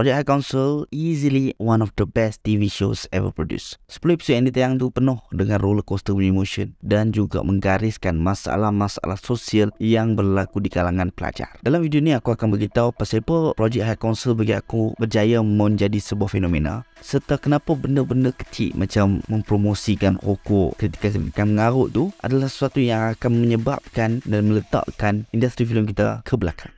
Projek High Council easily one of the best TV shows ever produced. 10 episod yang ditayang itu penuh dengan roller coaster emotion dan juga menggariskan masalah-masalah sosial yang berlaku di kalangan pelajar. Dalam video ini aku akan beritahu pasal apa Projek High Council bagi aku berjaya menjadi sebuah fenomena, serta kenapa benda-benda kecil macam mempromosikan rokok ketika mengarut tu adalah sesuatu yang akan menyebabkan dan meletakkan industri filem kita ke belakang.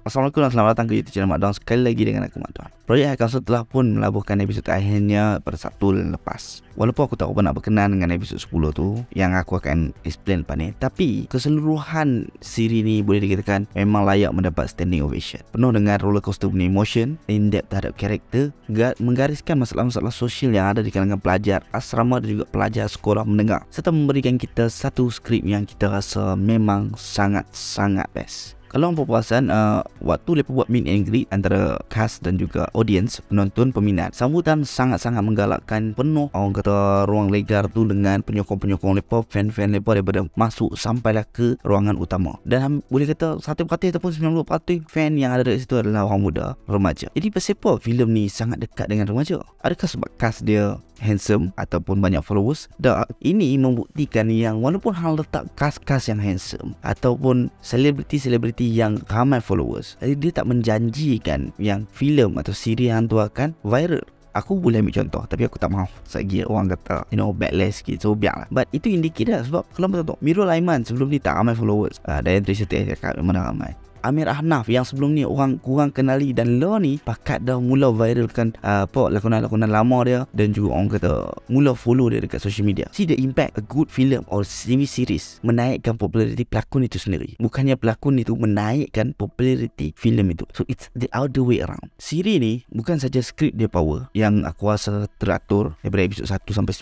Assalamualaikum dan selamat datang ke YouTube channel Mat Don. Sekali lagi dengan aku, Mat Don. Projek High Council telah pun melabuhkan episod akhirnya pada Sabtu lepas. Walaupun aku tak pernah berkenan dengan episod 10 tu yang aku akan explain lepas ni, tapi keseluruhan siri ni boleh dikatakan memang layak mendapat standing ovation. Penuh dengan roller coaster punya emotion, in-depth terhadap karakter, menggariskan masalah-masalah sosial yang ada di kalangan pelajar asrama dan juga pelajar sekolah menengah, serta memberikan kita satu skrip yang kita rasa memang sangat-sangat best. Kalau hampa perasan, waktu lepas buat meet and greet antara cast dan juga audience, penonton, peminat, sambutan sangat-sangat menggalakkan, penuh orang kata ruang legar tu dengan penyokong-penyokong lepas, fan-fan lepas daripada masuk sampailah ke ruangan utama. Dan boleh kata 1% ataupun 90% fan yang ada di situ adalah orang muda, remaja. Jadi kenapa filem ni sangat dekat dengan remaja? Adakah sebab cast dia handsome ataupun banyak followers? Dan ini membuktikan yang walaupun hang letak cast-cast yang handsome ataupun selebriti-selebriti yang ramai followers, dia tak menjanjikan yang filem atau siri yang tu akan viral. Aku boleh ambil contoh, tapi aku tak mahu lagi orang kata backlash sikit, so biarlah. But itu indikator, sebab kalau betul Mierul Aiman sebelum ni tak ramai followers, Daiyan Trisha cakap memang ramai. Amir Ahnaf yang sebelum ni orang kurang kenali dan lo ni pakat dah mula viralkan lakonan-lakonan lama dia dan juga orang kata mula follow dia dekat social media. See the impact a good film or TV series menaikkan populariti pelakon itu sendiri, bukannya pelakon itu menaikkan populariti filem itu. So it's the other way around. Siri ni bukan saja skrip dia power yang aku rasa teratur daripada episod 1 sampai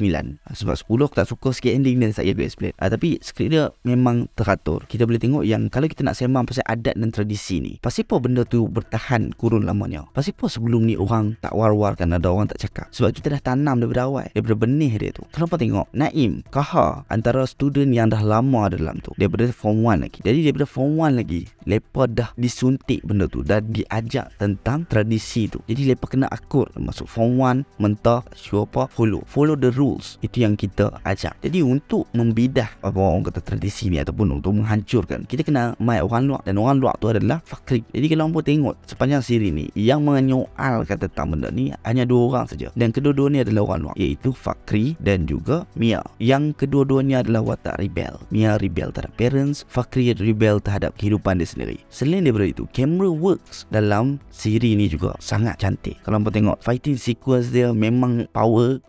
9, sebab 10 aku tak suka sikit ending dia, saya explain, tapi skrip dia memang teratur. Kita boleh tengok yang kalau kita nak sembang pasal adat dan tradisi ni, pasti apa benda tu bertahan kurun lamanya? Pasti apa sebelum ni orang tak war-warkan, ada orang tak cakap? Sebab kita dah tanam daripada awal, daripada benih dia tu. Kenapa tengok Naim, Kahar, antara student yang dah lama dalam tu, daripada form 1 lagi. Jadi daripada form 1 lagi, lepa dah disuntik benda tu, dah diajak tentang tradisi tu. Jadi lepa kena akur, masuk form 1 mentah, sure apa, follow the rules. Itu yang kita ajak. Jadi untuk membidah apa orang kata tradisi ni ataupun untuk menghancurkan, kita kena main orang luar, dan orang luar tu adalah Fakri. Jadi kalau pun tengok sepanjang siri ni, yang menyoalkan tentang benda ni hanya 2 orang saja, dan kedua-dua ni adalah orang luar, iaitu Fakri dan juga Mia, yang kedua-duanya adalah watak rebel. Mia rebel terhadap parents, Fakri rebel terhadap kehidupan dia sendiri. Selain daripada itu, camera works dalam siri ni juga sangat cantik. Kalau pun tengok fighting sequence dia memang power,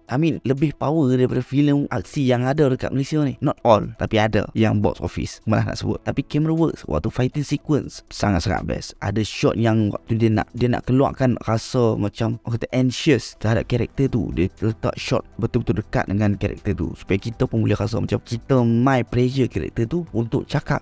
lebih power daripada filem aksi yang ada dekat Malaysia ni. Not all, tapi ada yang box office malah nak sebut. Tapi camera works waktu fighting sequence sangat-sangat best. Ada shot yang waktu dia nak keluarkan rasa macam orang kata anxious terhadap karakter tu, dia letak shot betul-betul dekat dengan karakter tu, supaya kita pun boleh rasa macam kita my pressure karakter tu untuk cakap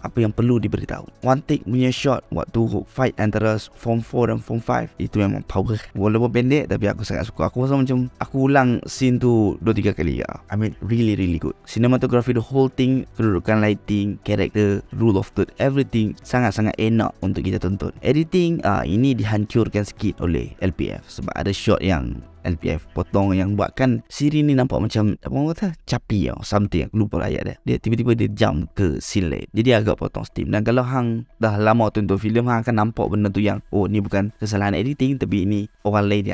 apa yang perlu diberitahu. One take punya shot waktu fight antara form 4 dan form 5 itu memang power. Walaupun pendek, tapi aku sangat suka. Aku rasa macam aku ulang scene tu 2-3 kali. Really good. Cinematography, the whole thing, kedudukan lighting, karakter, rule of third, everything sangat-sangat enak untuk kita tonton. Editing, ini dihancurkan sikit oleh LPF, sebab ada shot yang LPF potong yang buatkan siri ni nampak macam apa orang kata capi tau, something, aku lupa ayat dia. Dia tiba-tiba dia jump ke scene lain, jadi agak potong steam. Dan kalau hang dah lama tonton filem, hang akan nampak benda tu yang ni bukan kesalahan editing, tapi ini orang lain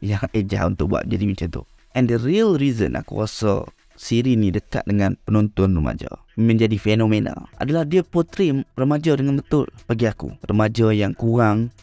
yang eja untuk buat jadi macam tu. And the real reason aku rasa siri ni dekat dengan penonton remaja, menjadi fenomena, adalah dia portray remaja dengan betul. Bagi aku, remaja yang kurang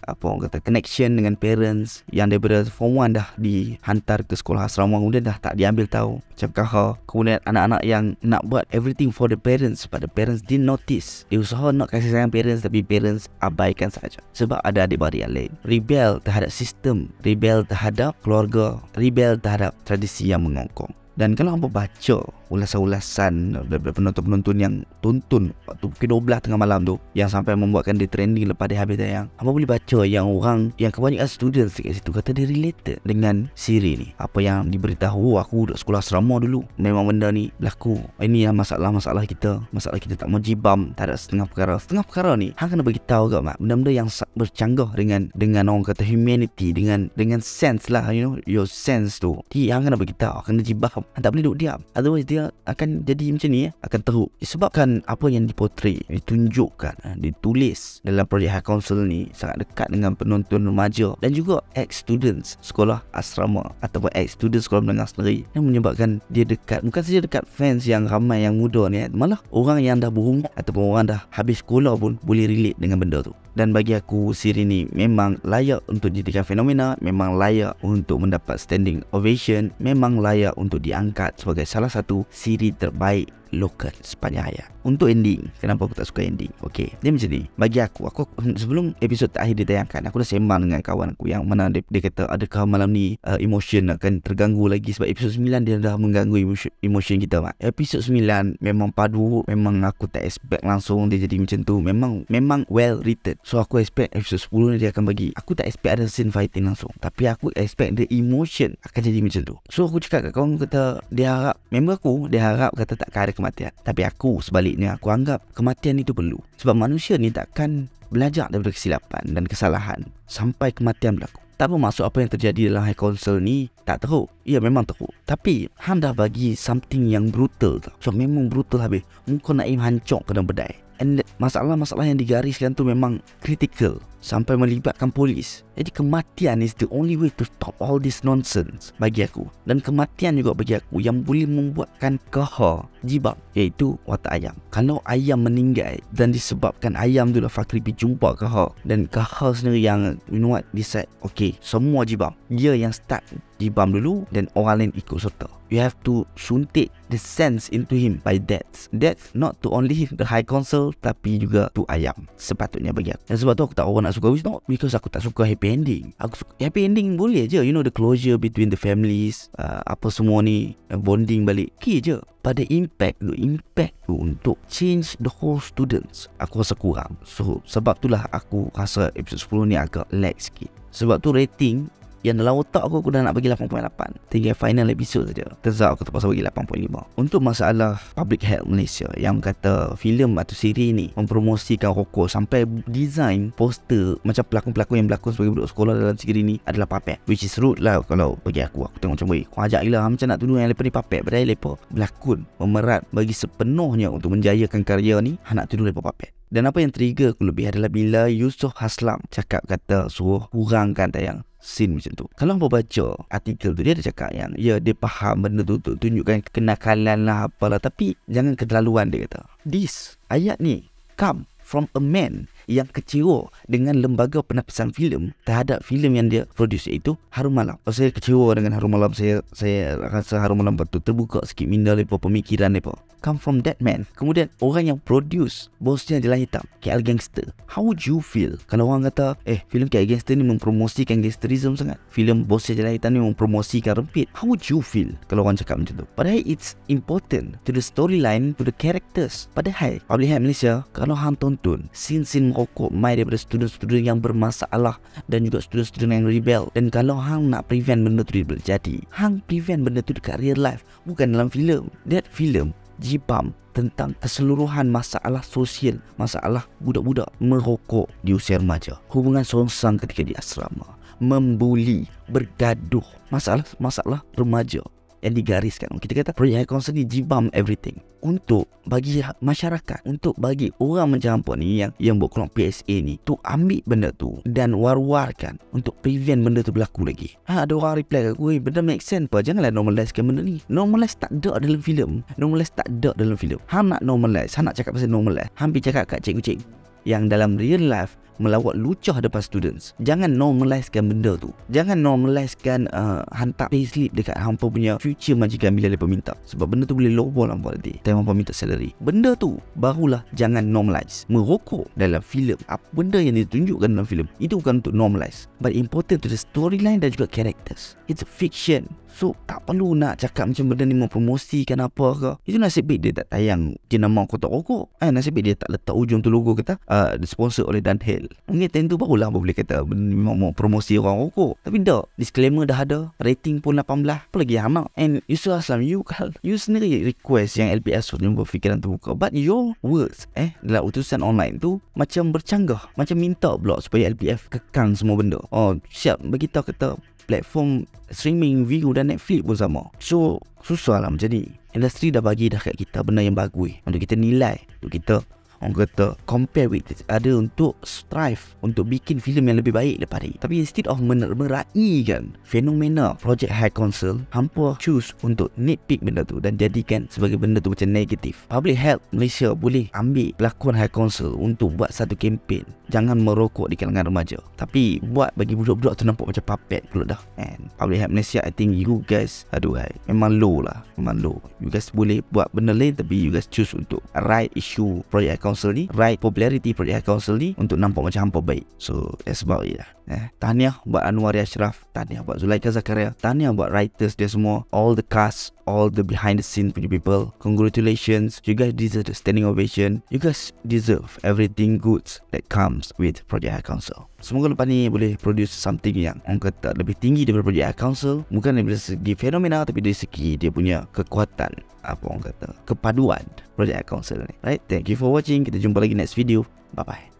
connection dengan parents, yang daripada form 1 dah dihantar ke sekolah asrama, kemudian dah tak diambil tahu macam Kahar. Kemudian anak-anak yang nak buat everything for the parents, pada parents didn't notice. Dia usaha nak kasih sayang parents, tapi parents abaikan saja, sebab ada adik-beradik yang lain. Rebel terhadap sistem, rebel terhadap keluarga, rebel terhadap tradisi yang mengongkong. Dan kalau hampa baca ulasan-ulasan penonton-penonton yang tonton waktu pukul 12 tengah malam tu, yang sampai membuatkan dia trending lepas dia habis tayang, hampa boleh baca yang orang, yang kebanyakan students kat situ kata dia related dengan siri ni. Apa yang diberitahu, aku duduk sekolah asrama dulu, memang benda ni berlaku. Ini yang masalah-masalah kita. Masalah kita tak mau jibam, tak ada setengah perkara. Setengah perkara ni hang kena beritahu kat mak, benda-benda yang bercanggah dengan orang kata humanity, dengan sense lah, you know, your sense tu. Jadi hang kena beritahu, kena jibam. Tak boleh duduk diam, otherwise dia akan jadi macam ni, akan teruk. Sebabkan apa yang dipotret, ditunjukkan, ditulis dalam Projek High Council ni sangat dekat dengan penonton remaja dan juga ex-students sekolah asrama ataupun ex-students sekolah menengah sendiri, yang menyebabkan dia dekat, bukan saja dekat fans yang ramai yang muda ni, malah orang yang dah berumur ataupun orang dah habis sekolah pun boleh relate dengan benda tu. Dan bagi aku, siri ni memang layak untuk dijadikan fenomena, memang layak untuk mendapat standing ovation, memang layak untuk diangkat sebagai salah satu siri terbaik lokal sepanjang hayat. Untuk ending, kenapa aku tak suka ending? Okey, dia macam ni. Bagi aku sebelum episod terakhir ditayangkan, aku dah sembang dengan kawan aku yang mana dia kata adakah malam ni emotion akan terganggu lagi, sebab episod 9 dia dah mengganggu emotion kita, Mak. Episod 9 memang padu, memang aku tak expect langsung dia jadi macam tu. Memang well written. So aku expect episod 10 ni dia akan bagi. Aku tak expect ada scene fighting langsung, tapi aku expect the emotion akan jadi macam tu. So aku cakap kat kawan, kata dia harap, member aku, dia harap kata takkan ada kematian. Tapi aku sebaliknya, aku anggap kematian itu perlu, sebab manusia ni takkan belajar daripada kesilapan dan kesalahan sampai kematian berlaku. Tak bermaksud apa yang terjadi dalam High Council ni tak teruk. Ya, memang teruk, tapi hang dah bagi something yang brutal tau. So memang brutal habis. Muka Naim hancur kena bedai. And masalah-masalah yang digariskan tu memang critical, sampai melibatkan polis. Jadi kematian is the only way to stop all this nonsense bagi aku. Dan kematian juga bagi aku yang boleh membuatkan kahar jibam, iaitu watak ayam. Kalau ayam meninggal dan disebabkan ayam tu lah Fakri pergi jumpa kahar, dan kahar sendiri yang, you know what, decide okay, semua jibam. Dia yang start jibam dulu dan orang lain ikut serta. You have to suntik the sense into him by death. Death not to only the High Council, tapi juga to ayam. Sepatutnya bagi aku. Dan sebab tu aku tak orang nak suka, it's not because aku tak suka happy ending. Aku suka happy ending boleh je, you know, the closure between the families, apa semua ni, bonding balik, okay je. Pada impact tu untuk change the whole students, aku rasa kurang. So sebab itulah aku rasa episode 10 ni agak lag sikit. Sebab tu rating yang dalam otak aku dah nak bagi 8.8. Tinggal final episode saja. Terzak aku terpaksa bagi 8.5. Untuk masalah Public Health Malaysia yang kata filem atau siri ni mempromosikan rokok, sampai design poster macam pelakon-pelakon yang berlakon sebagai budak sekolah dalam siri ni adalah papet, which is rude lah. Kalau bagi aku tengok macam, weh, kau ajak gila macam nak tuduh yang lepas ni papet, padahal lepas berlakon memerat bagi sepenuhnya untuk menjayakan karya ni, nak tuduh lepas papet. Dan apa yang trigger aku lebih adalah bila Yusof Haslam cakap kata suruh kurangkan tayang scene macam tu. Kalau hangpa baca artikel tu, dia ada cakap yang ya, dia faham benda tu untuk tunjukkan kenakalan lah apalah, tapi jangan keterlaluan. Dia kata this ayat ni come from a man yang kecewa dengan lembaga penapisan filem terhadap filem yang dia produce, iaitu Harum Malam. Kalau saya kecewa dengan Harum Malam, saya rasa Harum Malam patut terbuka sikit minda mereka, pemikiran mereka. Come from that man. Kemudian orang yang produce Bosnia Jelah Hitam, KL Gangster, how would you feel kalau orang kata filem KL Gangster ni mempromosikan gangsterism sangat, filem Bosnia Jelah Hitam ni mempromosikan rempit? How would you feel kalau orang cakap macam tu? Padahal it's important to the storyline, to the characters. Padahal Public Health Malaysia, kalau hang tonton scene-scene merokok mai daripada student-student yang bermasalah dan juga student-student yang rebel, dan kalau hang nak prevent benda tu jadi, hang prevent benda tu dekat real life, bukan dalam filem. That filem jibam tentang keseluruhan masalah sosial, masalah budak-budak merokok di usia remaja, hubungan songsang ketika di asrama, membuli, bergaduh, masalah-masalah remaja yang digariskan. Kita kata Projek High Council ni jibam everything untuk bagi masyarakat, untuk bagi orang macam hampa ni yang buat kelompok PSA ni, tu ambil benda tu dan war-warkan untuk prevent benda tu berlaku lagi. Ada orang reply kat aku, benda make sense apa, janganlah normalizekan benda ni. Normalize tak ada dalam filem. Hang nak normalize, hang nak cakap pasal normalize, hang pergi cakap kat cikgu-cikgu yang dalam real life melawat lucah depan students. Jangan normalizekan benda tu. Jangan normalizekan hantar payslip dekat hampa punya future majikan bila mereka minta, sebab benda tu boleh lowball hampa nanti time hampa minta salary. Benda tu barulah jangan normalize. Merokok dalam filem, apa benda yang ditunjukkan dalam filem, itu bukan untuk normalize, but important to the storyline dan juga characters. It's a fiction. So tak perlu nak cakap macam benda ni mempromosikan apa ke. Itu nasib baik dia tak tayang jenama kotak rokok, nasib baik dia tak letak ujung tu logo kata sponsor oleh Dunhill. Mungkin time tu barulah boleh kata memang mau promosi orang rokok. Tapi dah, disclaimer dah ada, rating pun 18, apa lagi hamak. And Yusof Haslam, you sendiri request yang LPS suruh berfikiran terbuka, but your words dalam utusan online tu macam bercanggah, macam minta pula supaya LPF kekang semua benda. Oh, siap bagi tahu kata platform streaming Viu dan Netflix pun sama. So susah lah macam ni. Industri dah bagi dah kat kita benda yang bagus untuk kita nilai, untuk kita orang kata compare with ada untuk strive untuk bikin filem yang lebih baik daripada ini. Tapi instead of meraikan fenomena Projek High Council, hampa choose untuk nitpick benda tu dan jadikan sebagai benda tu macam negatif. Public Health Malaysia boleh ambil pelakon High Council untuk buat satu kempen jangan merokok di kalangan remaja, tapi buat bagi budak-budak tu nampak macam puppet pula dah. And Public Health Malaysia, I think you guys memang low lah, memang low. You guys boleh buat benda lain, tapi you guys choose untuk right issue Projek Council ni, right popularity Projek Council ni untuk nampak macam hampa baik. So that's about it lah. Tahniah buat Anwar Yashraf, tahniah buat Zulaika Zakaria, tahniah buat writers dia semua, all the cast, all the behind the scene punya people. Congratulations, you guys deserve the standing ovation. You guys deserve everything good that comes with Projek High Council. Semoga lepas ni boleh produce something yang orang kata lebih tinggi daripada Projek High Council, bukan dari segi fenomena tapi dari segi dia punya kekuatan, apa orang kata kepaduan Projek High Council ni. Right, thank you for watching. Kita jumpa lagi next video. Bye bye.